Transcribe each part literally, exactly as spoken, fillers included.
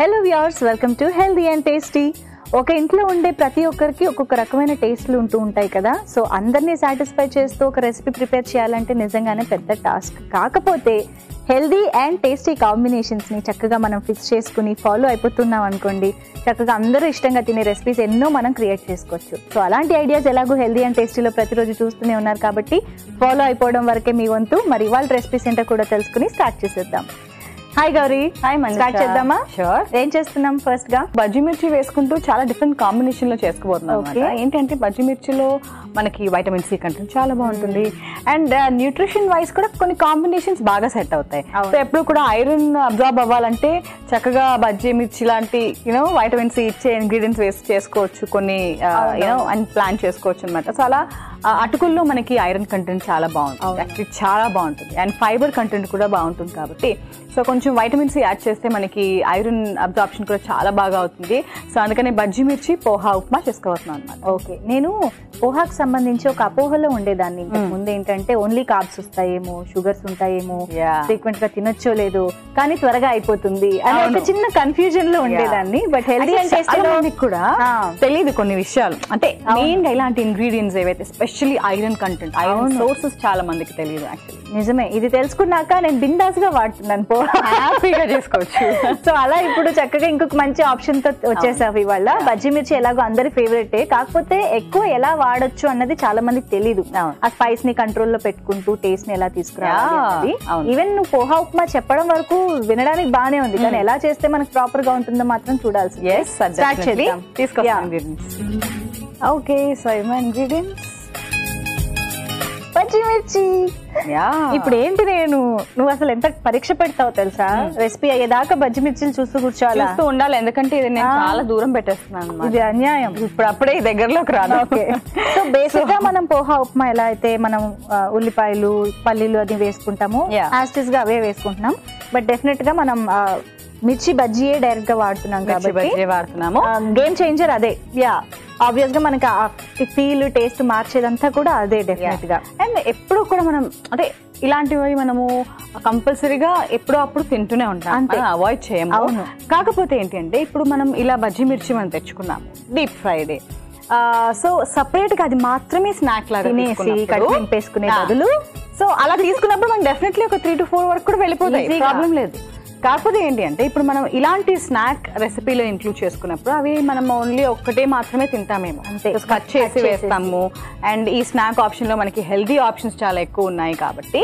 Hello viewers, welcome to Healthy and Tasty. ఒక ఇంట్లో ఉండే ప్రతి ఒక్కరికి ఒక్కొక్క రకమైన టేస్ట్లు ఉంటూ ఉంటాయి కదా. సో అందరినీ సాటిస్ఫై చేస్తూ ఒక రెసిపీ ప్రిపేర్ చేయాలంటే నిజంగానే పెద్ద టాస్క్. కాకపోతే హెల్దీ అండ్ టేస్టీ కాంబినేషన్స్ని చక్కగా మనం ఫిక్స్ చేసుకుని ఫాలో అయిపోతున్నాం అనుకోండి, చక్కగా అందరూ ఇష్టంగా తినే రెసిపీస్ ఎన్నో మనం క్రియేట్ చేసుకోవచ్చు. సో అలాంటి ఐడియాస్ ఎలాగో హెల్దీ అండ్ టేస్టీలో ప్రతిరోజు చూస్తూనే ఉన్నారు కాబట్టి ఫాలో అయిపోవడం వరకే మీ వంతు. మరి వాళ్ళ రెసిపీస్ ఏంటో కూడా తెలుసుకుని స్టార్ట్ చేసేద్దాం. Hi Gauri, hi Manisha, start చేద్దామా? షూర్. ఏం చేస్తున్నాం? ఫస్ట్ గా బజ్జీ మిర్చి వేసుకుంటూ చాలా డిఫరెంట్ కాంబినేషన్ లో చేసుకోబోతున్నాం అన్నమాట. ఏంటంటే బజ్జీ మిర్చిలో మనకి వైటమిన్ సి కంటెంట్ చాలా బాగుంటుంది అండ్ న్యూట్రిషన్ వైస్ కూడా కొన్ని కాంబినేషన్స్ బాగా సెట్ అవుతాయి. సో ఎప్పుడు కూడా ఐరన్ అబ్జార్బ్ అవ్వాలంటే చక్కగా బజ్జీ మిర్చి లాంటి యూనో వైటమిన్ సి ఇచ్చే ఇంగ్రీడియంట్స్ వేస్ట్ చేసుకోవచ్చు, కొన్ని యూనో అండ్ ప్లాన్ చేసుకోవచ్చు అనమాట. సో అలా అటుకుల్లో మనకి ఐరన్ కంటెంట్ చాలా బాగుంటుంది, యాక్చువల్లీ చాలా బాగుంటుంది అండ్ ఫైబర్ కంటెంట్ కూడా బాగుంటుంది. కాబట్టి సో కొంచెం వైటమిన్ సి యాడ్ చేస్తే మనకి ఐరన్ అబ్జార్ప్షన్ కూడా చాలా బాగా అవుతుంది. సో అందుకని బజ్జీ మిర్చి పోహా ఉప్మా చేసుకోవచ్చున్నాను అనమాట. ఓకే, నేను పోహాకు సంబంధించి ఒక అపోహలో ఉండేదాన్ని ముందు. ఏంటంటే ఓన్లీ కార్బ్స్ వస్తాయేమో, షుగర్స్ ఉంటాయేమో, ఫ్రీక్వెంట్ గా తినొచ్చో లేదో, కానీ త్వరగా అయిపోతుంది అని ఒక చిన్న కన్ఫ్యూజన్ లో ఉండేదాన్ని. బట్ హెల్దీ అండ్ టేస్టీ కూడా తెలియదు కొన్ని విషయాలు, అంటే మెయిన్ గా ఇలాంటి ఇంగ్రీడియంట్స్ ఏవైతే actually iron content, iron sources చాలా మందికి తెలియదు. యాక్చువల్లీ నిజమే, ఇది తెలుసుకున్నాక నేను బిందాస్ గా వాడుతున్నాను, హ్యాపీగా చేసుకోవచ్చు. సో అలా ఇప్పుడు చక్కగా ఇంకొక మంచి ఆప్షన్ తో వచ్చేసావు ఇవాళ. బజ్జీ మిర్చి ఎలాగో అందరి ఫేవరెటే, కాకపోతే ఎక్కువ ఎలా వాడొచ్చు అన్నది చాలా మందికి తెలీదు. ఆ స్పైస్ ని కంట్రోల్లో పెట్టుకుంటూ టేస్ట్ ని ఎలా తీసుకురావాలి. ఈవెన్ నువ్వు పోహా ఉప్మా చెప్పడం వరకు వినడానికి బానే ఉంది, కానీ ఎలా చేస్తే మనకు ప్రాపర్ గా ఉంటుందో మాత్రం చూడాల్సింది. ఓకే, సో ఏమో ఇంగ్రీడియంట్స్ బజ్జీ మిర్చి. ఇప్పుడు ఏంటి, నేను నువ్వు అసలు ఎంత పరీక్ష పెడతావు తెలుసా, రెసిపీ అయ్యేదాకా బజ్జీ మిర్చిని చూస్తూ కూర్చోవాలి, చూస్తూ ఉండాలి. ఎందుకంటే ఇది నేను చాలా దూరం పెట్టేస్తున్నాను, ఇది అన్యాయం. ఇప్పుడు అప్పుడే దగ్గరలోకి రాదు. సో బేసిక్ గా మనం పోహా ఉప్మా ఎలా అయితే మనం ఉల్లిపాయలు పల్లీలు అది వేసుకుంటాము, యాస్టిస్ గా అవే వేసుకుంటున్నాం. బట్ డెఫినెట్ గా మనం మిర్చి బజ్జీయే డైరెక్ట్ గా వాడుతున్నాం కాబట్టి వాడుతున్నాము. గేమ్ చేంజర్ అదే. యా, ఆబ్వియస్ గా మనకి ఆ ఫీల్ టేస్ట్ మార్చేదంతా కూడా అదే డెఫినెట్ గా. అండ్ ఎప్పుడు కూడా మనం అంటే ఇలాంటివి మనము కంపల్సరీగా ఎప్పుడో అప్పుడు తింటూనే ఉంటాం, అంతే, అవాయిడ్ చేయము. కాకపోతే ఏంటి అంటే ఇప్పుడు మనం ఇలా బజ్జీ మిర్చి మనం తెచ్చుకున్నాము డీప్ ఫ్రైడే, సో సపరేట్ గా అది మాత్రమే స్నాక్ లాగా నింపేసుకునే బదులు సో అలా తీసుకున్నప్పుడు మనం డెఫినెట్లీ ఒక త్రీ టు ఫోర్ వరకు కూడా వెళ్ళిపోతాయి, ప్రాబ్లం లేదు. కాకపోతే ఏంటి అంటే ఇప్పుడు మనం ఇలాంటి స్నాక్ రెసిపీలో ఇంక్లూడ్ చేసుకున్నప్పుడు అవి మనం ఓన్లీ ఒక్కటే మాత్రమే తింటామేమో, అంతే, కట్ చేసి వేస్తాము. అండ్ ఈ స్నాక్ ఆప్షన్లో మనకి హెల్దీ ఆప్షన్స్ చాలా ఎక్కువ ఉన్నాయి కాబట్టి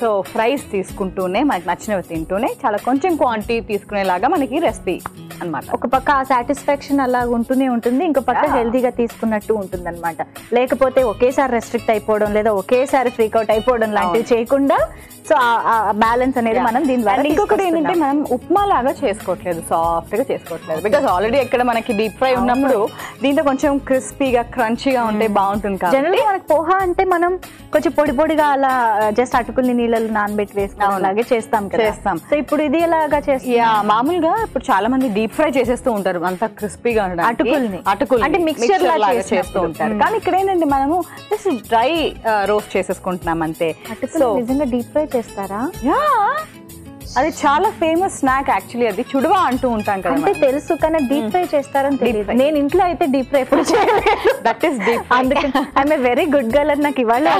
సో ఫ్రైస్ తీసుకుంటూనే మనకి నచ్చినవి తింటూనే చాలా కొంచెం క్వాంటిటీ తీసుకునేలాగా మనకి రెసిపీ అనమాట. ఒక పక్క సాటిస్ఫాక్షన్ అలా ఉంటూనే ఉంటుంది, ఇంకో పక్క హెల్దీగా తీసుకున్నట్టు ఉంటుంది అనమాట. లేకపోతే ఒకేసారి రెస్ట్రిక్ట్ అయిపోవడం లేదా ఒకేసారి ఫ్రీకౌట్ అయిపోవడం లాంటివి చేయకుండా సో ఆ బ్యాలెన్స్ అనేది మనం దీని ద్వారా. ఇంకొకటి ఏంటంటే మనం ఉప్మా లాగా చేసుకోవట్లేదు, సాఫ్ట్ గా చేసుకోవట్లేదు, బికాస్ ఆల్రెడీ ఇక్కడ మనకి డీప్ ఫ్రై ఉన్నప్పుడు దీంతో కొంచెం క్రిస్పీగా క్రంచీగా ఉంటే బాగుంటుంది. జనరల్ మనకి పోహా అంటే మనం కొంచెం పొడి పొడిగా అలా జస్ట్ అటుకుల్ని నీళ్ళలో నానబెట్టి వేస్తాం, అలాగే చేస్తాం చేస్తాం. సో ఇప్పుడు ఇది ఎలాగా చేస్తాం, మామూలుగా ఇప్పుడు చాలా మంది డీప్ ఫ్రై చేసేస్తూ ఉంటారు అంత క్రిస్పీగా అటుకుల్ని, అటుకులు అంటే మిక్చర్ లాగా చేస్తూ ఉంటారు. కానీ ఇక్కడ ఏంటంటే మనము జస్ట్ డ్రై రోస్ట్ చేసేసుకుంటున్నాం అంతే. సో నిజంగా డీప్ ఫ్రై చేస్తారా? యా, అది చాలా ఫేమస్ స్నాక్ యాక్చువల్లీ, అది చుడవా అంటూ ఉంటాం కదా, అంటే తెలుసు కానీ డీప్ ఫ్రై చేస్తారని తెలియదు. నేను ఇంట్లో అయితే డీప్ ఫ్రై ఎప్పుడు చేయలేదు, దట్ ఈస్ డీప్ ఫ్రై. అందుకే I'm a very good girl అని నాకు ఇవాళ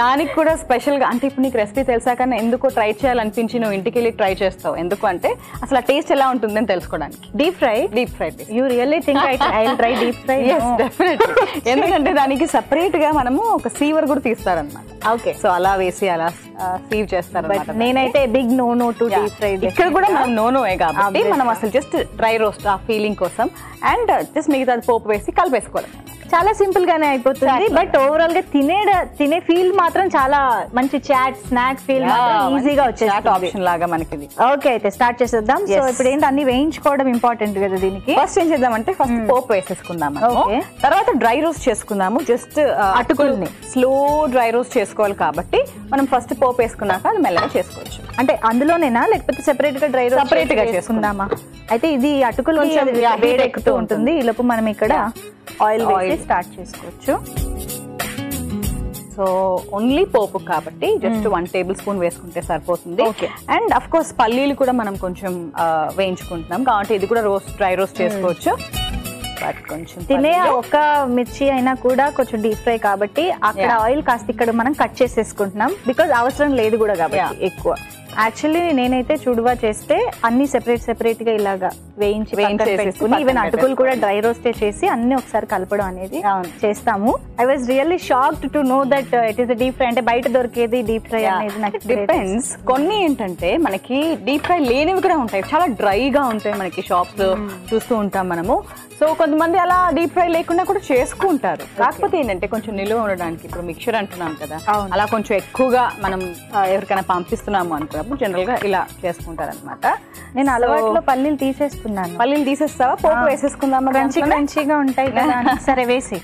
దానికి కూడా స్పెషల్ గా, అంటే ఇప్పుడు నీకు రెసిపీ తెలిసాక ఎందుకో ట్రై చేయాలనిపించి నువ్వు ఇంటికి వెళ్ళి ట్రై చేస్తావు, ఎందుకు అంటే అసలు ఆ టేస్ట్ ఎలా ఉంటుందని తెలుసుకోవడానికి. Deep fry deep fry you really think I will try deep fry? yes definitely, ఎందుకంటే దానికి సెపరేట్ గా మనము ఒక సీవర్ కూడా తీస్తారన్నమాట. ఓకే, సో అలా వేసి అలా సీవ్ చేస్తారన్నమాట. నేనైతే no no to deep fry, ఇక్కడ కూడా మనం నో నోయే కాబట్టి మనం అసలు జస్ట్ డ్రై రోస్ట్ ఆ ఫీలింగ్ కోసం అండ్ జస్ట్ మిగతా పోపు వేసి కలిపేసుకోవాలి. చాలా సింపుల్ గానే అయిపోతుంది, బట్ ఓవరాల్ గా తినే తినే ఫీల్ మాత్రం చాలా మంచి చాట్ స్నాక్ ఫీల్ ఈజీగా వచ్చేస్తుంది ఆప్షన్ లాగా మనకి. ఓకే, అయితే స్టార్ట్ చేసేద్దాం. సో ఇప్పుడు ఏంటి అన్ని వేయించుకోవడం ఇంపార్టెంట్ కదా, దీనికి ఫస్ట్ ఏం చేద్దాం అంటే ఫస్ట్ పోపు వేసేసుకుందాం, తర్వాత డ్రై రోస్ట్ చేసుకుందాము. జస్ట్ అటుకుల్ని స్లో డ్రై రోస్ట్ చేసుకోవాలి కాబట్టి మనం ఫస్ట్ పోపు వేసుకున్నాక అది మెల్లగా చేసుకోవచ్చు. అంటే అందులోనేనా లేకపోతే సెపరేట్ గా డ్రై రోస్ట్ సెపరేట్ గా చేసుకుందామా? అయితే ఇది అటుకులోంచి అది వేడి ఎక్కుతూ ఉంటుంది. ఈ లోపు మనం ఇక్కడ ఆయిల్ వేసి స్టార్ట్ చేసుకోవచ్చు. సో ఓన్లీ పోపు కాబట్టి జస్ట్ వన్ టేబుల్ స్పూన్ వేసుకుంటే సరిపోతుంది. అండ్ అఫ్ కోర్స్ పల్లీలు కూడా మనం కొంచెం వేయించుకుంటున్నాం కాబట్టి ఇది కూడా రోస్ట్ డ్రై రోస్ట్ చేసుకోవచ్చు. బట్ కొంచెం తినే ఒక మిర్చి అయినా కూడా కొంచెం డీప్ ఫ్రై కాబట్టి అక్కడ ఆయిల్ కాస్త ఇక్కడ మనం కట్ చేసేసుకుంటున్నాం, బికాజ్ అవసరం లేదు కూడా కాబట్టి ఎక్కువ. యాక్చువల్లీ నేనైతే చూడవా చేస్తే అన్ని సెపరేట్ సెపరేట్ గా ఇలాగా వేయించి వేయించేసుకుని ఈవెన్ అటుకులు కూడా డ్రై రోస్టే చేసి అన్ని ఒకసారి కలపడం అనేది చేస్తాము. I was really shocked to know that it is deep fry. అంటే బయట దొరికేది డీప్ ఫ్రై అనేది నాకు డిపెండ్స్. కొన్ని ఏంటంటే మనకి డీప్ ఫ్రై లేనివి కూడా ఉంటాయి, చాలా డ్రైగా ఉంటాయి, మనకి షాప్స్ చూస్తూ ఉంటాం మనము. సో కొంతమంది అలా డీప్ ఫ్రై లేకుండా కూడా చేసుకుంటారు. కాకపోతే ఏంటంటే కొంచెం నిలువ ఉండడానికి, ఇప్పుడు మిక్చర్ అంటున్నాం కదా, అలా కొంచెం ఎక్కువగా మనం ఎవరికైనా పంపిస్తున్నాము అనుకున్నప్పుడు జనరల్ గా ఇలా చేసుకుంటారు అనమాట. నేను అలవాట్లో పల్లీలు తీసేస్తున్నాను. పల్లీలు తీసేస్తావా? పోపు వేసేసుకుందామా? క్రంచీ క్రంచీగా ఉంటాయి కదా. సరే వేసి,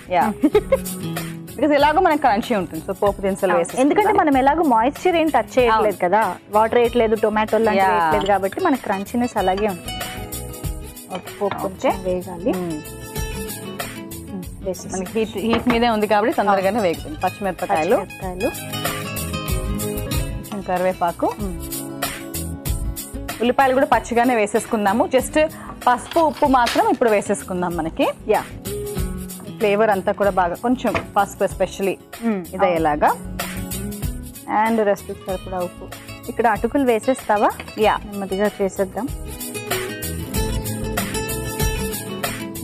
బికాస్ ఎలాగో మనకి క్రంచీ ఉంటుంది. సో పోపు దినుసులు వేసి, ఎందుకంటే మనం ఎలాగో మాయిశ్చర్ ఏం టచ్ చేయట్లేదు కదా, వాటర్ వేయట్లేదు, టొమాటోలు వేయట్లేదు, కాబట్టి మనకి క్రంచీనెస్ అలాగే ఉంటుంది. వేగాలి, మనకి హీట్ హీట్ మీదే ఉంది కాబట్టి తొందరగానే వేగుతుంది. పచ్చిమిరపకాయలు, కరివేపాకు, ఉల్లిపాయలు కూడా పచ్చిగానే వేసేసుకుందాము. జస్ట్ పసుపు ఉప్పు మాత్రం ఇప్పుడు వేసేసుకుందాం. మనకి యా ఫ్లేవర్ అంతా కూడా బాగా కొంచెం పసుపు ఎస్పెషలీ ఇదయ్యేలాగా. అండ్ రెస్ట్ సరిపడా ఉప్పు. ఇక్కడ అటుకులు వేసేస్తావా? యా నెమ్మదిగా చేసేద్దాం.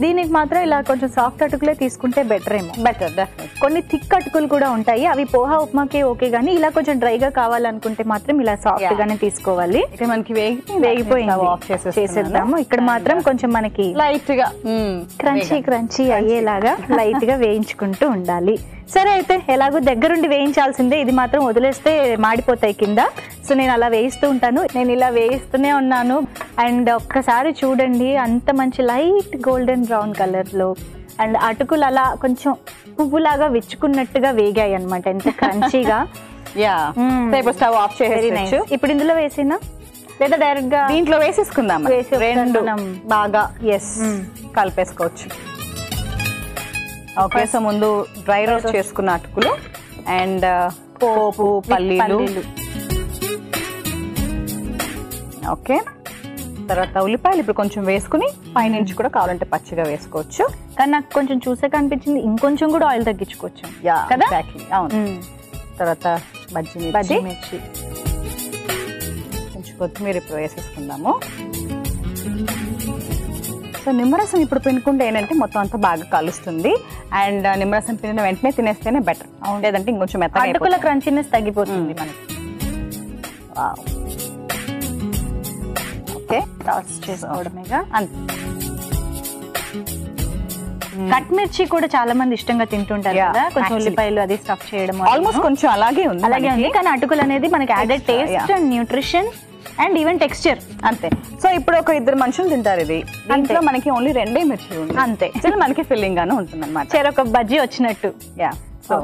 దీనికి మాత్రం ఇలా కొంచెం సాఫ్ట్ అటుకులే తీసుకుంటే బెటర్ ఏమో. Better definite. కొన్ని థిక్ అటుకులు కూడా ఉంటాయి, అవి పోహా ఉప్మాకే ఓకే, కానీ ఇలా కొంచెం డ్రైగా కావాలనుకుంటే మాత్రం ఇలా సాఫ్ట్ గానే తీసుకోవాలి. మనకి వేగిపోయింది, చేసేద్దాము. ఇక్కడ మాత్రం కొంచెం మనకి లైట్ గా క్రంచీ క్రంచీ అయ్యేలాగా లైట్ గా వేయించుకుంటూ ఉండాలి. సరే, అయితే ఎలాగో దగ్గరుండి వేయించాల్సిందే, ఇది మాత్రం వదిలేస్తే మాడిపోతాయి కింద. సో నేను అలా వేయిస్తూ ఉంటాను, నేను ఇలా వేయిస్తూనే ఉన్నాను. అండ్ ఒక్కసారి చూడండి, అంత మంచి లైట్ గోల్డెన్ బ్రౌన్ కలర్లో అండ్ అటుకులు అలా కొంచెం పువ్వులాగా విచ్చుకున్నట్టుగా వేగాయి అనమాట, ఎంత క్రంచీగా. యా ఇప్పుడు స్టవ్ ఆఫ్ చేసేయచ్చు. ఇప్పుడు ఇందులో వేసినా లేదా డైరెక్ట్ గా దీంట్లో వేసేసుకుందాం. రెండు బాగా ఎస్ కలిపేసుకోవచ్చు. ఓకే, సో ముందు డ్రై రోస్ట్ చేసుకున్న అటుకులు అండ్ పోపు పల్లీలు. ఓకే, తర్వాత ఉల్లిపాయలు ఇప్పుడు కొంచెం వేసుకుని, పైనుంచి కూడా కావాలంటే పచ్చిగా వేసుకోవచ్చు. కానీ నాకు కొంచెం చూసాక అనిపించింది ఇంకొంచెం కూడా ఆయిల్ తగ్గించుకోవచ్చు కదా. అవును. తర్వాత బజ్జీ బజ్జీ మిర్చి, కొంచెం కొత్తిమీర ఇప్పుడు వేసేసుకుందాము. సో నిమ్మరసం ఇప్పుడు పిండుకుంటే ఏంటంటే మొత్తం అంతా బాగా కలుస్తుంది. అండ్ నిమ్మరసం పిండిన వెంటనే తినేస్తేనే బెటర్, లేదంటే ఇంకొంచెం మెత్తగా అటుకుల క్రంచీనెస్ తగ్గిపోతుంది మనకి. ఓకే, టాస్ చేసుకోవడమేగా అంతే. కట్ మిర్చి కూడా చాలా మంది ఇష్టంగా తింటుంటారు కదా, కొంచెం ఉల్లిపాయలు అది స్టఫ్ చేయడం ఆల్మోస్ట్ కొంచెం అలాగే ఉంది అలాగే ఉంది కానీ అటుకులు అనేది మనకి added taste and nutrition and even texture అంతే. సో ఇప్పుడు ఒక ఇద్దరు మనుషులు తింటారు ఇది. ఇంట్లో మనకి ఓన్లీ రెండే మిర్చి ఉంది అంతే, మనకి ఫిల్లింగ్ గానే ఉంటుంది అనమాట, చెరొక బజ్జీ వచ్చినట్టు. యా సో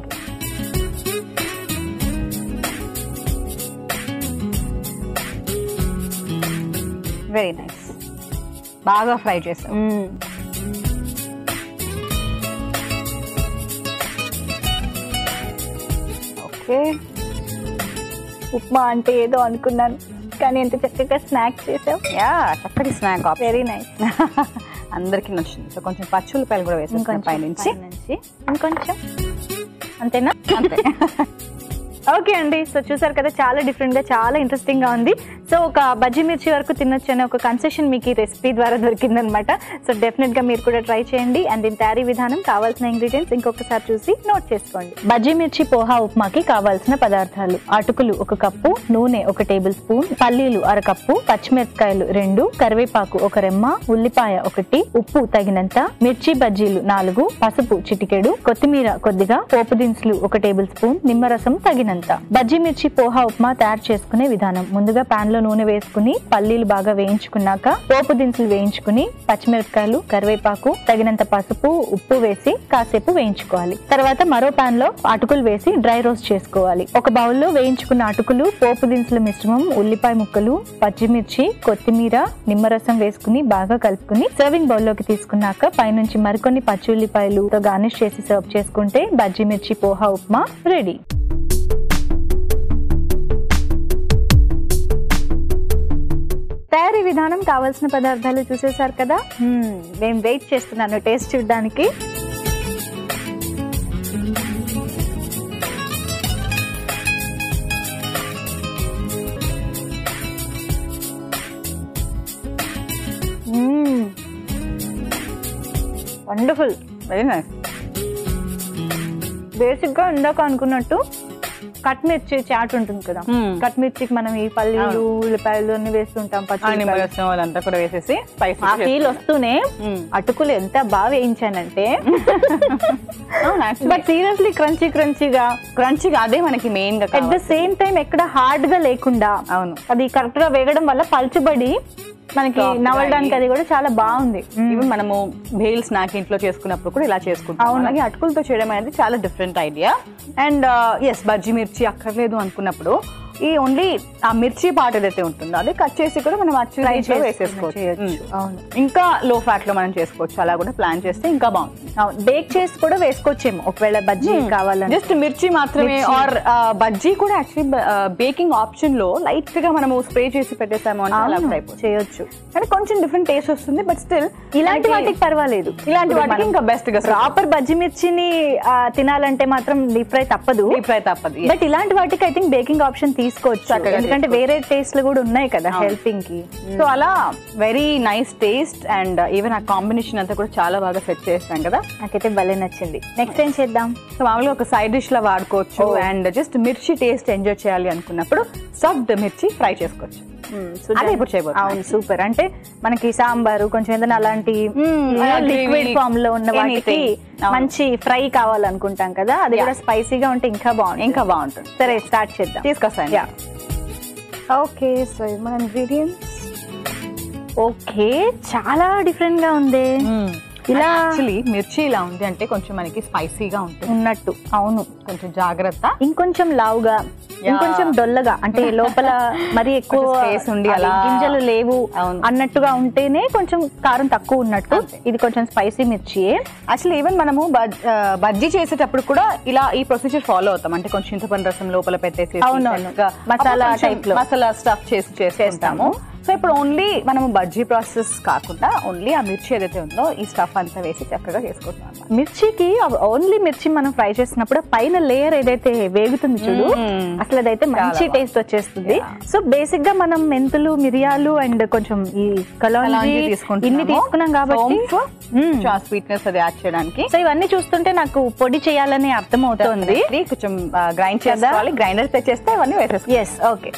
వెరీ నైస్, బాగా ఫ్రై చేసాం. ఓకే, ఉప్మా అంటే ఏదో అనుకున్నాను, కానీ ఎంత చక్కగా స్నాక్ చేసాం. యా చక్కటి స్నాక్, వెరీ నైస్, అందరికి నచ్చింది. సో కొంచెం పచ్చి ఉల్లిపాయలు కూడా వేసాం పైనుంచి, ఇంకొంచెం. అంతేనా? అంతే. ఓకే అండి, సో చూసారు కదా, చాలా డిఫరెంట్గా చాలా ఇంట్రెస్టింగ్గా ఉంది. సో ఒక బజ్జీ మిర్చి వరకు తినొచ్చు అనే ఒక కన్సెషన్ మీకు ఈ రెసిపీ ద్వారా దొరికిందనమాట. సో డెఫినెట్గా మీరు కూడా ట్రై చేయండి. అండ్ దీని తయారీ విధానం, కావాల్సిన ఇంగ్రీడియంట్స్ ఇంకొకసారి చూసి నోట్ చేసుకోండి. బజ్జీ మిర్చి పోహా ఉప్మాకి కావాల్సిన పదార్థాలు: అటుకులు ఒక కప్పు, నూనె ఒక టేబుల్ స్పూన్, పల్లీలు అరకప్పు, పచ్చిమిరపకాయలు రెండు, కరివేపాకు ఒక రెమ్మ, ఉల్లిపాయ ఒకటి, ఉప్పు తగినంత, మిర్చి బజ్జీలు నాలుగు, పసుపు చిటికెడు, కొత్తిమీర కొద్దిగా, పోపు దినుసులు ఒక టేబుల్ స్పూన్, నిమ్మరసం తగినంత. anta. Bajji mirchi poha upma tayar chesukune vidhanam. Munduga pan lo noone vesukuni, pallilu baga veinchukunnaka, popu dinsulu veinchukuni, pachimirakaylu, karvepaku, taginanta pasupu, uppu vesi, kasepu veinchukovali. Tarvata maro pan lo atukulu vesi dry roast chesukovali. Oka bowl lo veinchukunna atukulu, popu dinsulu మిశ్రమం, ఉల్లిపాయ ముక్కలు, పచ్చిమిర్చి, కొత్తిమీర, నిమ్మరసం వేసుకుని బాగా కలుపుకుని serving bowl లోకి తీసుకున్నాక పై నుంచి మరికొన్ని పచ్చి ఉల్లిపాయలుతో గార్నిష్ చేసి సర్వ్ చేసుకుంటే బజ్జీ మిర్చి పోహా ఉప్మా రెడీ. తయారీ విధానం కావాల్సిన పదార్థాలు చూసేశారు కదా, నేను వెయిట్ చేస్తున్నాను టేస్ట్ చూడడానికి. Wonderful, very nice. బేసిక్గా ఇందాక అనుకున్నట్టు కట్ మిర్చి చాట్ ఉంటుంది కదా, కట్ మిర్చికి మనం ఈ పల్లీలు ఉల్లిపాయలు అన్ని వేస్తుంటాం, పచ్చి ఆ ఫీల్ వస్తూనే అటుకులు ఎంత బాగా వేయించానంటే, బట్ సీరియస్లీ క్రంచీ క్రంచీగా క్రంచీగా అదే మనకి మెయిన్ గా, అట్ ద సేమ్ టైం ఎక్కడ హార్డ్ గా లేకుండా, అవును అది కరెక్ట్ గా వేగడం వల్ల పల్చబడి మనకి నవ్వడానికి అది కూడా చాలా బాగుంది. ఇవి మనము బేల్స్ నాకు ఇంట్లో చేసుకున్నప్పుడు కూడా ఇలా చేసుకుంటాం. అవును, అటుకులతో చేయడం అనేది చాలా different idea. And yes, bajji mirchi అక్కర్లేదు అనుకున్నప్పుడు ఈ ఓన్లీ ఆ మిర్చి పార్ట్ ఏదైతే ఉంటుందో అదే కట్ చేసి కూడా మనం అచ్చులో వేసేసుకోవచ్చు. ఇంకా లో ఫ్యాట్ లో మనం చేసుకోవచ్చు, అలా కూడా ప్లాన్ చేస్తే ఇంకా బాగుంటుంది. బేక్ చేసి కూడా వేసుకోవచ్చేమో ఒకవేళ బజ్జీ కావాలంటే, జస్ట్ మిర్చి మాత్రమే. ఆర్ బజ్జీ కూడా యాక్చువల్లీ బేకింగ్ ఆప్షన్ లో లైట్ గా మనం స్ప్రే చేసి పెట్టేసాము అంటే చేయొచ్చు, కానీ కొంచెం డిఫరెంట్ టేస్ట్ వస్తుంది. బట్ స్టిల్ ఇలాంటి వాటికి పర్వాలేదు, ఇలాంటి వాటికి ఇంకా బెస్ట్ గా ప్రాపర్ బజ్జీ మిర్చిని తినాలంటే మాత్రం డీప్ ఫ్రై తప్పదు, డీప్ ఫ్రై తప్పదు. బట్ ఇలాంటి వాటికి ఐ థింక్ బేకింగ్ ఆప్షన్ తీసుకోవచ్చు, ఎందుకంటే వేరే టేస్ట్ లు కూడా ఉన్నాయి కదా హెల్పింగ్ కి. సో అలా very nice taste and even ఆ కాంబినేషన్ అంతా కూడా చాలా బాగా సెట్ చేస్తాం కదా, నాకైతే భలే నచ్చింది. నెక్స్ట్ ఏం చేద్దాం, సో మామూలుగా ఒక సైడ్ డిష్ లా వాడుకోవచ్చు అండ్ జస్ట్ మిర్చి టేస్ట్ ఎంజాయ్ చేయాలి అనుకున్నప్పుడు స్టఫ్డ్ మిర్చి ఫ్రై చేసుకోవచ్చు. అవును సూపర్, అంటే మనకి సాంబారు కొంచెం ఏదైనా అలాంటి లిక్విడ్ ఫామ్ లో ఉన్న వాటికి మంచి ఫ్రై కావాలనుకుంటాం కదా, అది కూడా స్పైసీగా ఉంటే ఇంకా బాగుంటుంది, ఇంకా బాగుంటుంది. సరే స్టార్ట్ చేద్దాం, తీసుకొస్తాను. ఓకే, సో మన ఇంగ్రీడియంట్స్ ఓకే చాలా డిఫరెంట్ గా ఉంది. ఇలా యాక్చువల్లీ మిర్చి ఇలా ఉంది అంటే కొంచెం మనకి స్పైసీగా ఉంటుంది ఉన్నట్టు. అవును, కొంచెం జాగ్రత్త, ఇంకొంచెం లావుగా ఇంకొంచెం డొల్లగా, అంటే లోపల మరి ఎక్కువ గింజలు లేవు అన్నట్టుగా ఉంటేనే కొంచెం కారం తక్కువ ఉన్నట్టు. ఇది కొంచెం స్పైసీ మిర్చియే. యాక్చువల్లీ ఈవెన్ మనము బజ్జీ చేసేటప్పుడు కూడా ఇలా ఈ ప్రొసీజర్ ఫాలో అవుతాం, అంటే కొంచెం చింతపండు రసం లోపల పెట్టేసి మసాలా టైప్ లో మసాలా స్టఫ్ చేసి చేసేస్తాము. సో ఇప్పుడు ఓన్లీ మనము బజ్జీ ప్రాసెస్ కాకుండా ఓన్లీ ఆ మిర్చి ఏదైతే ఉందో ఈ స్టఫ్ అంతా వేసి చక్కగా చేసుకుంటాం. మిర్చికి ఓన్లీ మిర్చి మనం ఫ్రై చేసినప్పుడు పైన లేయర్ ఏదైతే వేగుతుంది చూడు, అసలు అదైతే మంచి టేస్ట్ వచ్చేస్తుంది. సో బేసిక్ గా మనం మెంతులు మిరియాలు అండ్ కొంచెం ఈ కలాంజీ ఇన్ని తీసుకున్నాం కాబట్టి స్వీట్నెస్ అది యాడ్ చేయడానికి. సో ఇవన్నీ చూస్తుంటే నాకు పొడి చేయాలని అర్థం అవుతుంది, కొంచెం గ్రైండ్ చేయాలి. గ్రైండర్ తెచ్చేస్తే ఇవన్నీ వేసేస్తాం. ఎస్ ఓకే,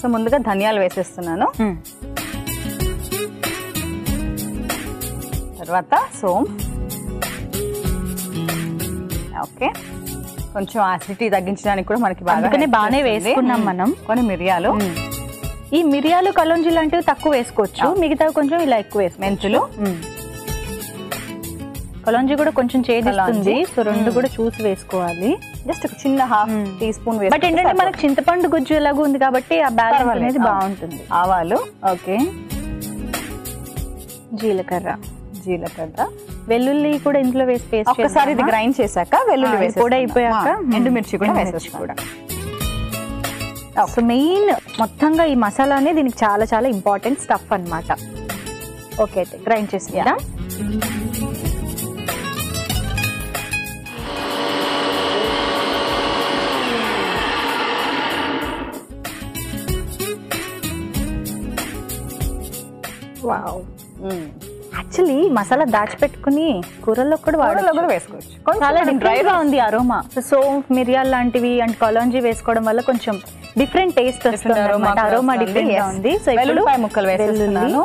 సో ముందుగా ధనియాలు వేసేస్తున్నాను, తర్వాత సోమ్. ఓకే, కొంచెం యాసిడిటీ తగ్గించడానికి కూడా మనకి బాగా బాగానే వేసుకున్నాం మనం. కొన్ని మిరియాలు, ఈ మిరియాలు కలోంజీ లాంటివి తక్కువ వేసుకోవచ్చు, మిగతా కొంచెం ఇలా ఎక్కువ వేసుకో. మెంతులు, కలోంజీ కూడా కొంచెం చేదిస్తుంది, సో రెండు కూడా చూసి వేసుకోవాలి. జస్ట్ ఒక చిన్న హాఫ్ టీ స్పూన్ వేసి, బట్ ఏంటంటే మనకు చింతపండు గుజ్జు ఎలాగో ఉంది కాబట్టి ఆ బ్యాలెన్స్ అనేది బాగుంటుంది. ఆవాలు, ఓకే, జీలకర్ర, జీలకర్ర వెల్లుల్లి కూడా ఇంట్లో వేసి పేస్ట్ చేసి ఒకసారి ఇది గ్రైండ్ చేశాక వెల్లుల్లి వేసి పొడి అయిపోయాక ఎండుమిర్చి కూడా వేసేసి కూడా. సో మెయిన్ మొత్తంగా ఈ మసాలా అనేది దీనికి చాలా చాలా ఇంపార్టెంట్ స్టఫ్ అన్నమాట. ఓకే, అయితే గ్రైండ్ చేసేదా. వావ్, యాక్చువల్లీ మసాలా దాచిపెట్టుకుని కూరల్లో కూడా వాడలో కూడా వేసుకోవచ్చు, చాలా డ్రైగా ఉంది అరోమా. సో మిరియాలు లాంటివి అండ్ కలాంజీ వేసుకోవడం వల్ల కొంచెం డిఫరెంట్ టేస్ట్ వస్తుంది, అరోమా డిఫరెంట్ గా ఉంది. సో ఇప్పుడు ముక్కలు వేసేస్తున్నాను,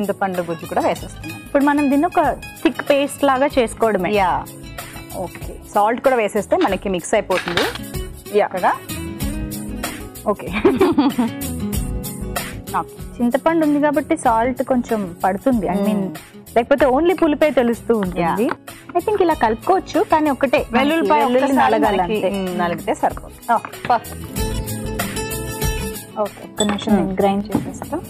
చింతపండు గుజ్జు కూడా వేసేస్తున్నాం. ఇప్పుడు మనం దీన్ని ఒక థిక్ పేస్ట్ లాగా చేసుకోవడమే. యా ఓకే, సాల్ట్ కూడా వేసేస్తే మనకి మిక్స్ అయిపోతుంది. యా కదా ఓకే. చింతపండు ఉంది కాబట్టి సాల్ట్ కొంచెం పడుతుంది, ఐ మీన్ లేకపోతే ఓన్లీ పులిపే తెలుస్తూ ఉంటుంది. ఐ థింక్ ఇలా కలుపుకోవచ్చు, కానీ ఒకటే వెల్లుల్లిపాయ నలిగితే సరిపోతుంది. ఓకే, ఒక నిమిషం నేను గ్రైండ్ చేసేస్తాను.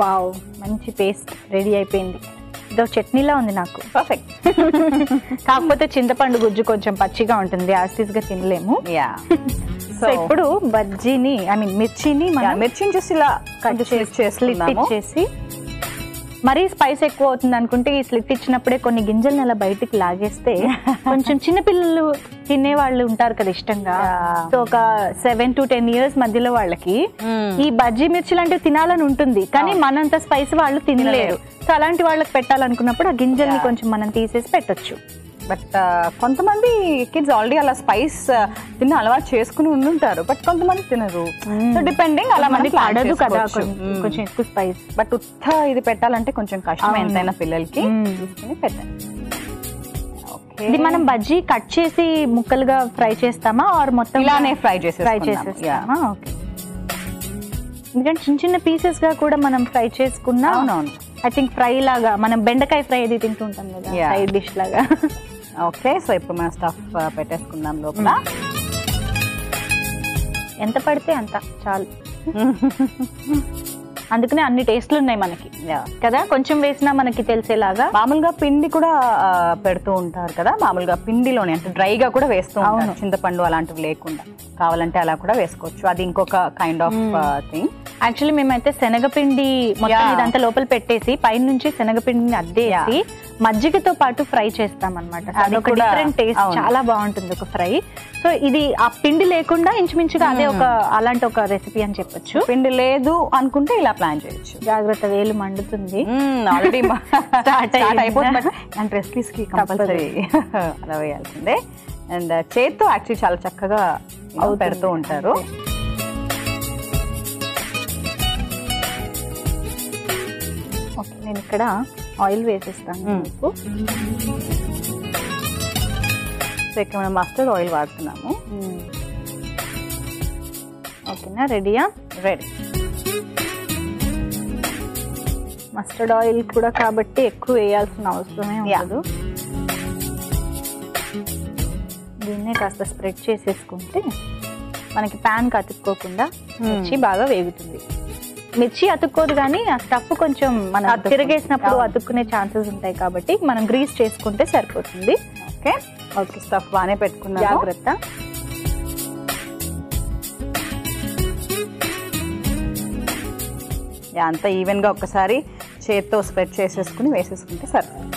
వావ్, మంచి పేస్ట్ రెడీ అయిపోయింది. ఇదో చట్నీలా ఉంది నాకు, పర్ఫెక్ట్. కాకపోతే చింతపండు గుజ్జు కొంచెం పచ్చిగా ఉంటుంది, యాసిడ్గా తినలేము. యా సో ఇప్పుడు బజ్జీని ఐ మీన్ మిర్చిని మనం మిర్చిని చూసి ఇలా కట్ చేసి, మరీ స్పైస్ ఎక్కువ అవుతుంది అనుకుంటే ఈ స్లిట్ ఇచ్చినప్పుడే కొన్ని గింజలను అలా బయటికి లాగేస్తే కొంచెం చిన్నపిల్లలు తినేవాళ్ళు ఉంటారు కదా ఇష్టంగా. సో ఒక సెవెన్ టు టెన్ ఇయర్స్ మధ్యలో వాళ్ళకి ఈ బజ్జీ మిర్చి లాంటివి తినాలని ఉంటుంది, కానీ మనంత స్పైస్ వాళ్ళు తినలేరు. సో అలాంటి వాళ్ళకి పెట్టాలనుకున్నప్పుడు ఆ గింజల్ని కొంచెం మనం తీసేసి పెట్టచ్చు. బట్ కొంతమంది కిడ్స్ ఆల్రెడీ అలా స్పైస్ తిన్న అలవాటు చేసుకుని ఉండుంటారు, బట్ కొంతమంది తినరు. సో డిపెండింగ్ అలా మనకి ఆడదు కదా కొంచెం ఎక్కువ స్పైస్. బట్ ఉత్త ఇది పెట్టాలంటే కొంచెం కష్టం, ఎంతైనా పిల్లలకి తీసుకుని పెట్టాలి. ఇది మనం బజ్జీ కట్ చేసి ముక్కలుగా ఫ్రై చేస్తామా ఆర్ మొత్తం ఇలానే ఫ్రై చేసి ఫ్రై చేసేస్తామా? ఓకే, ఎందుకంటే చిన్న చిన్న పీసెస్ గా కూడా మనం ఫ్రై చేసుకున్నా ఐ థింక్ ఫ్రై లాగా, మనం బెండకాయ ఫ్రై అది తింటుంటాం కదా సైడ్ డిష్ లాగా. ఓకే, సో ఇప్పుడు మనం స్టఫ్ పెట్టేసుకుందాం లోపల. ఎంత పడితే అంత చాలు, అందుకనే అన్ని టేస్ట్లు ఉన్నాయి మనకి కదా. కొంచెం వేసినా మనకి తెలిసేలాగా. మామూలుగా పిండి కూడా పెడుతూ ఉంటారు కదా, మామూలుగా పిండిలోనే అంటే డ్రైగా కూడా వేస్తూ ఉంటారు, చింతపండు అలాంటివి లేకుండా కావాలంటే అలా కూడా వేసుకోవచ్చు. అది ఇంకొక కైండ్ ఆఫ్ థింగ్. యాక్చువల్లీ మేమైతే శనగపిండి మొత్తం ఇదంతా లోపల పెట్టేసి పైన నుంచి శనగపిండిని అద్దేసి మజ్జిగతో పాటు ఫ్రై చేస్తాం అనమాట. అదొక డిఫరెంట్ టేస్ట్, చాలా బాగుంటుంది ఒక ఫ్రై. సో ఇది ఆ పిండి లేకుండా ఇంచుమించుగా అదే ఒక అలాంటి ఒక రెసిపీ అని చెప్పొచ్చు. పిండి లేదు అనుకుంటే ఇలా ప్లాన్ చేయొచ్చు. జాగ్రత్త, వేలు మండుతుంది. ఆల్రెడీ స్టార్ట్ అయిపోతుంది, అండ్ రెసిపీస్ కి కంపల్సరీ అలా వేయాల్సిందే. అండ్ చేత్తో యాక్చువల్లీ చాలా చక్కగా పెడుతూ ఉంటారు. ఓకే, నేను ఇక్కడ ఆయిల్ వేసేస్తాను. సో ఇక్కడ మనం మస్టర్డ్ ఆయిల్ వాడుతున్నాము. ఓకేనా, రెడీయా? రెడీ. మస్టర్డ్ ఆయిల్ కూడా కాబట్టి ఎక్కువ వేయాల్సిన అవసరమే ఉండదు. దీన్నే కాస్త స్ప్రెడ్ చేసేసుకుంటే మనకి ప్యాన్ అతుక్కోకుండా మిర్చి బాగా వేగుతుంది. మిర్చి అతుక్కోదు, కానీ ఆ స్టఫ్ కొంచెం మనం తిరిగేసినప్పుడు అతుక్కునే ఛాన్సెస్ ఉంటాయి కాబట్టి మనం గ్రీస్ చేసుకుంటే సరిపోతుంది. ఓకే ఓకే, స్టఫ్ బాగానే పెట్టుకున్నాం, జాగ్రత్త. అంతా ఈవెన్గా ఒక్కసారి చేత్తో స్ప్రెడ్ చేసేసుకుని వేసేసుకుంటే సరిపోతుంది.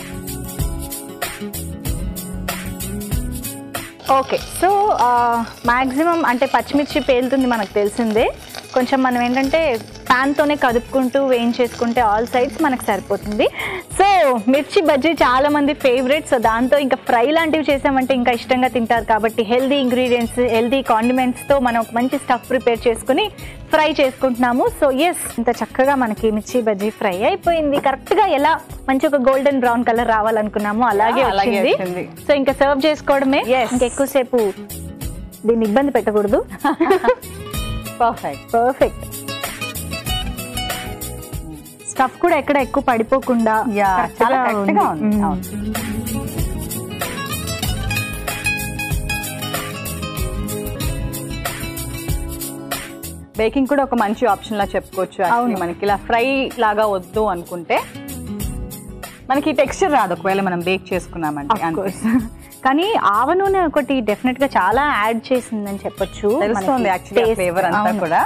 ఓకే, సో మ్యాక్సిమం అంటే పచ్చిమిర్చి పేలుతుంది మనకు తెలిసిందే. కొంచెం మనం ఏంటంటే ప్యాన్తోనే కదుపుకుంటూ వేయించేసుకుంటే ఆల్ సైడ్స్ మనకు సరిపోతుంది. సో మిర్చి బజ్జీ చాలా మంది ఫేవరెట్. సో దాంతో ఇంకా ఫ్రై లాంటివి చేసామంటే ఇంకా ఇష్టంగా తింటారు కాబట్టి హెల్దీ ఇంగ్రీడియంట్స్, హెల్దీ కాండిమెంట్స్తో మనం ఒక మంచి స్టఫ్ ప్రిపేర్ చేసుకుని ఫ్రై చేసుకుంటున్నాము. సో ఎస్, ఇంత చక్కగా మనకి మిర్చి బజ్జీ ఫ్రై అయిపోయింది. కరెక్ట్గా ఎలా మంచి ఒక గోల్డెన్ బ్రౌన్ కలర్ రావాలనుకున్నాము అలాగే అలాగే. సో ఇంకా సర్వ్ చేసుకోవడమే. ఇంకా ఎక్కువసేపు దీన్ని ఇబ్బంది పెట్టకూడదు. పర్ఫెక్ట్ పర్ఫెక్ట్ స్టఫ్ కూడా ఎక్కడ ఎక్కువ పడిపోకుండా చాలా కరెక్ట్గా ఉంది. బేకింగ్ కూడా ఒక మంచి ఆప్షన్ లా చెప్పుకోవచ్చు. అవును, మనకి ఇలా ఫ్రై లాగా వద్దు అనుకుంటే మనకి టెక్స్చర్ రాదు ఒకవేళ మనం బేక్ చేసుకున్నామంటే. కానీ ఆవ నూనె ఒకటి డెఫినెట్ గా చాలా యాడ్ చేసిందని చెప్పొచ్చు. ఫ్లేవర్ అంతా కూడా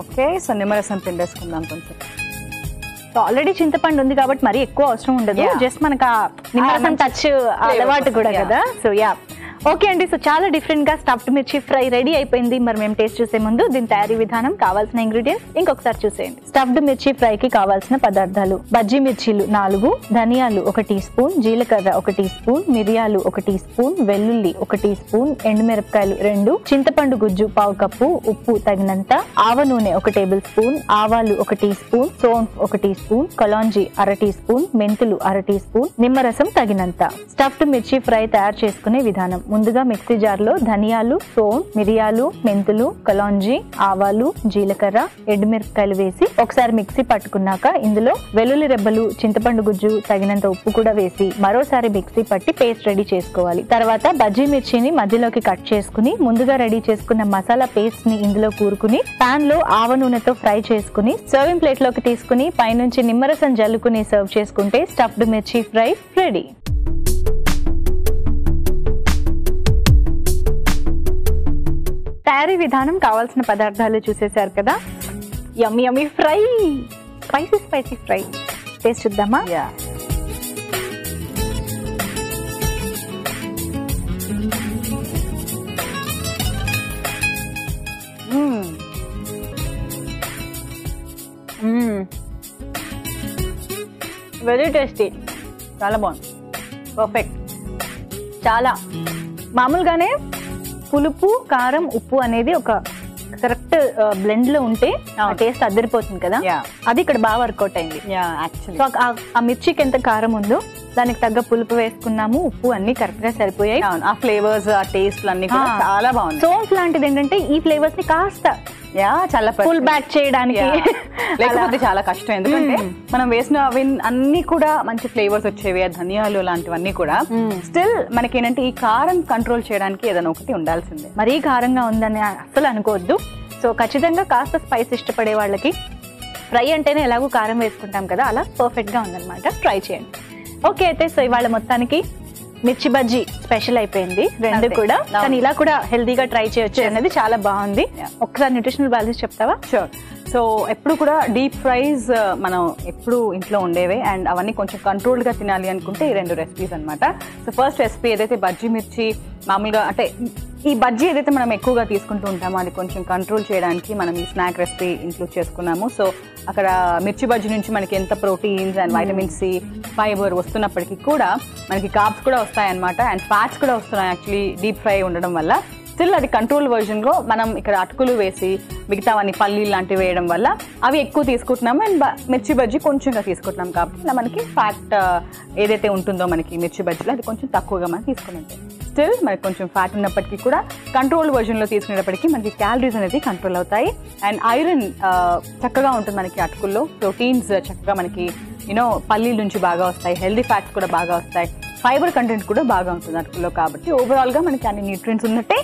ఓకే. సో నిమ్మరసం పిండేసుకుందాం కొంచెం. సో ఆల్రెడీ చింతపండు ఉంది కాబట్టి మరీ ఎక్కువ అవసరం ఉండదు, జస్ట్ మనకు నిమ్మరసం టచ్ అలవాటు కూడా కదా. సో యా, ఓకే అండి, సో చాలా డిఫరెంట్గా స్టఫ్డ్ మిర్చి ఫ్రై రెడీ అయిపోయింది. మరి మేము టేస్ట్ చేసే ముందు దీని తయారీ విధానం, కావాల్సిన ఇంగ్రీడియంట్స్ ఇంకొకసారి చూసేయండి. స్టఫ్డ్ మిర్చి ఫ్రైకి కావాల్సిన పదార్థాలు: బజ్జీ మిర్చీలు నాలుగు, ధనియాలు ఒక టీ స్పూన్, జీలకర్ర ఒక టీ స్పూన్, మిరియాలు ఒక టీ స్పూన్, వెల్లుల్లి ఒక టీ స్పూన్, ఎండుమిరపకాయలు రెండు, చింతపండు గుజ్జు పావు కప్పు, ఉప్పు తగినంత, ఆవ నూనె ఒక టేబుల్ స్పూన్, ఆవాలు ఒక టీ స్పూన్, సోంఫ్ ఒక టీ స్పూన్, కలాంజీ అర టీ స్పూన్, మెంతులు అర టీ స్పూన్, నిమ్మరసం తగినంత. స్టఫ్డ్ మిర్చి ఫ్రై తయారు చేసుకునే విధానం: ముందుగా మిక్సీ జార్ లో ధనియాలు, సోంఫ్, మిరియాలు, మెంతులు, కలాంజీ, ఆవాలు, జీలకర్ర, ఎండుమిరపకాయలు వేసి ఒకసారి మిక్సీ పట్టుకున్నాక ఇందులో వెల్లుల్లి రెబ్బలు, చింతపండు గుజ్జు, తగినంత ఉప్పు కూడా వేసి మరోసారి మిక్సీ పట్టి పేస్ట్ రెడీ చేసుకోవాలి. తర్వాత బజ్జీ మిర్చిని మధ్యలోకి కట్ చేసుకుని ముందుగా రెడీ చేసుకున్న మసాలా పేస్ట్ ని ఇందులో కూరుకుని పాన్ లో ఆవ నూనెతో ఫ్రై చేసుకుని సర్వింగ్ ప్లేట్ లోకి తీసుకుని పైనుంచి నిమ్మరసం జల్లుకుని సర్వ్ చేసుకుంటే స్టఫ్డ్ మిర్చి ఫ్రై రెడీ. తయారీ విధానం, కావాల్సిన పదార్థాలు చూసేశారు కదా. Yummy yummy fry, spicy spicy fry taste చూద్దామా? వెరీ టేస్టీ, చాలా బాగుంది, పర్ఫెక్ట్. చాలా మామూలుగానే పులుపు, కారం, ఉప్పు అనేది ఒక కరెక్ట్ బ్లెండ్ లో ఉంటే టేస్ట్ అదిరిపోతుంది కదా, అది ఇక్కడ బాగా వర్కౌట్ అయింది. ఆ మిర్చికి ఎంత కారం ఉందో దానికి తగ్గ పులుపు వేసుకున్నాము, ఉప్పు అన్ని కరెక్ట్ గా సరిపోయాయి. ఆ ఫ్లేవర్స్, ఆ టేస్ట్ అన్ని చాలా బాగుంది. సోంఫ్ లాంటిది ఏంటంటే ఈ ఫ్లేవర్స్ ని కాస్త చాలా ఫుల్ బ్యాక్ చేయడానికి, లేకపోతే చాలా కష్టం. ఎందుకంటే మనం వేసిన అన్ని కూడా మంచి ఫ్లేవర్స్ వచ్చేవి, ధనియాలు లాంటివన్నీ కూడా. స్టిల్ మనకి ఏంటంటే ఈ కారం కంట్రోల్ చేయడానికి ఏదైనా ఒకటి ఉండాల్సిందే. మరీ కారంగా ఉందని అసలు అనుకోవద్దు. సో ఖచ్చితంగా కాస్త స్పైస్ ఇష్టపడే వాళ్ళకి ఫ్రై అంటేనే ఎలాగో కారం వేసుకుంటాం కదా, అలా పర్ఫెక్ట్ గా ఉందన్నమాట. ట్రై చేయండి. ఓకే, అయితే సో ఇవాళ మొత్తానికి మిర్చి బజ్జీ స్పెషల్ అయిపోయింది, రెండు కూడా. కానీ ఇలా కూడా హెల్దీగా ట్రై చేయొచ్చు అనేది చాలా బాగుంది. ఒకసారి న్యూట్రిషనల్ వాల్యూస్ చెప్తావా? షూర్. సో ఎప్పుడు కూడా డీప్ ఫ్రైస్ మనం ఎప్పుడు ఇంట్లో ఉండేవే, అండ్ అవన్నీ కొంచెం కంట్రోల్డ్గా తినాలి అనుకుంటే ఈ రెండు రెసిపీస్ అనమాట. సో ఫస్ట్ రెసిపీ ఏదైతే బజ్జీ మిర్చి, మామూలుగా అంటే ఈ బజ్జీ ఏదైతే మనం ఎక్కువగా తీసుకుంటూ ఉంటామో అది కొంచెం కంట్రోల్ చేయడానికి మనం ఈ స్నాక్ రెసిపీ ఇంక్లూడ్ చేసుకున్నాము. సో అక్కడ మిర్చి బజ్జీ నుంచి మనకి ఎంత proteins and vitamin C, fiber వస్తున్నప్పటికీ కూడా మనకి కార్బ్స్ కూడా వస్తాయన్నమాట, అండ్ ఫ్యాట్స్ కూడా వస్తున్నాయి యాక్చువల్లీ డీప్ ఫ్రై ఉండడం వల్ల. స్టిల్ అది కంట్రోల్ వర్జన్లో మనం ఇక్కడ అటుకులు వేసి మిగతావన్నీ పల్లీలు లాంటివి వేయడం వల్ల అవి ఎక్కువ తీసుకుంటున్నాము, అండ్ మిర్చి బజ్జీ కొంచెంగా తీసుకుంటున్నాం కాబట్టి మనకి ఫ్యాట్ ఏదైతే ఉంటుందో మనకి మిర్చి బజ్జీలో అది కొంచెం తక్కువగా మనం తీసుకుని ఉంటాం. స్టిల్ మనకి కొంచెం ఫ్యాట్ ఉన్నప్పటికీ కూడా కంట్రోల్ వర్జన్లో తీసుకునేటప్పటికీ మనకి క్యాలరీస్ అనేది కంట్రోల్ అవుతాయి, అండ్ ఐరన్ చక్కగా ఉంటుంది మనకి అటుకుల్లో, ప్రోటీన్స్ చక్కగా మనకి యూనో పల్లీల నుంచి బాగా వస్తాయి, హెల్దీ ఫ్యాట్స్ కూడా బాగా వస్తాయి, ఫైబర్ కంటెంట్ కూడా బాగా ఉంటుంది అటుకుల్లో. కాబట్టి ఓవరాల్గా మనకి అన్ని న్యూట్రియంట్స్ ఉన్నట్టే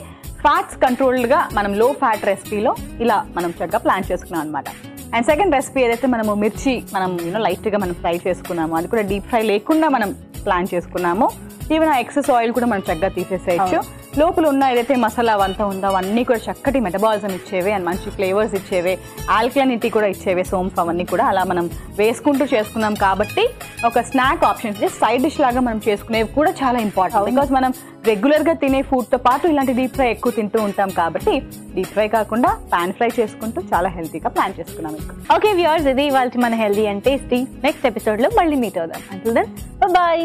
ఫ్యాట్స్ కంట్రోల్డ్గా మనం లో ఫ్యాట్ రెసిపీలో ఇలా మనం చక్కగా ప్లాన్ చేసుకున్నాం అనమాట. అండ్ సెకండ్ రెసిపీ ఏదైతే మనము మిర్చి మనం యూనో లైట్గా మనం ఫ్రై చేసుకున్నాము, అది కూడా డీప్ ఫ్రై లేకుండా మనం ప్లాన్ చేసుకున్నాము. ఈవెన్ ఆ ఎక్సెస్ ఆయిల్ కూడా మనం చక్కగా తీసేసేయచ్చు. లోపల ఉన్న ఏదైతే మసాలా అవంతా ఉందో అవన్నీ కూడా చక్కటి మెటబాలిజం ఇచ్చేవి, అండ్ మంచి ఫ్లేవర్స్ ఇచ్చేవి, ఆల్కలనిటీ కూడా ఇచ్చేవి, సోంఫ్ అవన్నీ కూడా అలా మనం వేసుకుంటూ చేసుకున్నాం. కాబట్టి ఒక స్నాక్ ఆప్షన్, సైడ్ డిష్ లాగా మనం చేసుకునేవి కూడా చాలా ఇంపార్టెంట్. బికాస్ మనం రెగ్యులర్గా తినే ఫుడ్తో పాటు ఇలాంటి డీప్ ఫ్రై ఎక్కువ తింటూ ఉంటాం కాబట్టి డీప్ ఫ్రై కాకుండా పాన్ ఫ్రై చేసుకుంటూ చాలా హెల్తీగా ప్లాన్ చేసుకున్నాం. ఓకే వ్యూయర్స్, ఇది ఇవాళ మన హెల్దీ అండ్ టేస్టీ. నెక్స్ట్ ఎపిసోడ్లో మళ్ళీ మీట్ అవుదాం. Until then, bye by.